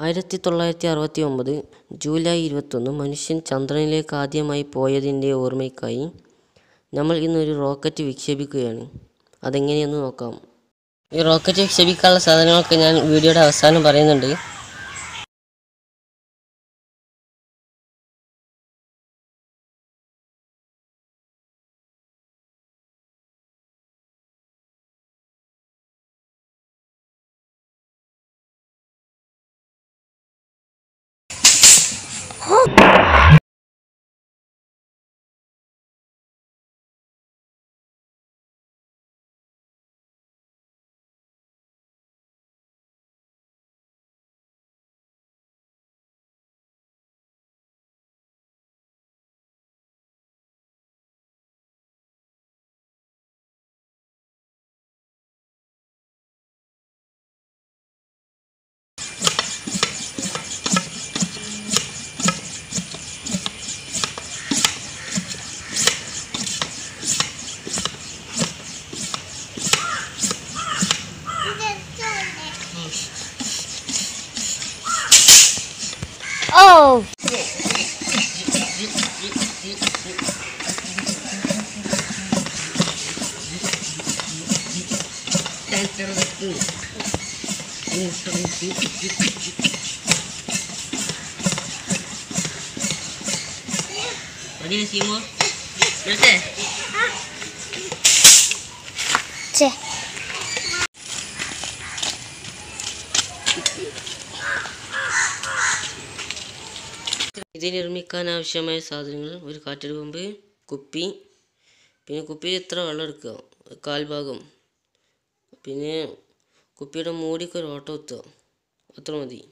1969 July 21 മനുഷ്യൻ ചന്ദ്രനിലേക്ക് ആദ്യമായി പോയതിൻ്റെ ഓർമ്മയ്ക്കായി നമ്മൾ ഇന്നൊരു റോക്കറ്റ് വിക്ഷേപിക്കുകയാണ്. അതെങ്ങനെയെന്ന് നോക്കാം. ഈ റോക്കറ്റ് വിക്ഷേപിക്കാനുള്ള സാധനങ്ങളൊക്കെ ഞാൻ വീഡിയോയുടെ അവസാനം പറയുന്നുണ്ട്. Oh! ഇത് നിർമ്മിക്കാൻ ആവശ്യമായ സാധനങ്ങൾ: ഒരു കാറ്റടി പമ്പ്, കുപ്പി, പിന്നെ കുപ്പിയിൽ ഇത്ര വെള്ളം എടുക്കുക കാൽഭാഗം, പിന്നെ കുപ്പിയുടെ മൂടിക്ക് ഒരു ഓട്ടം എത്തുക, അത്ര മതി.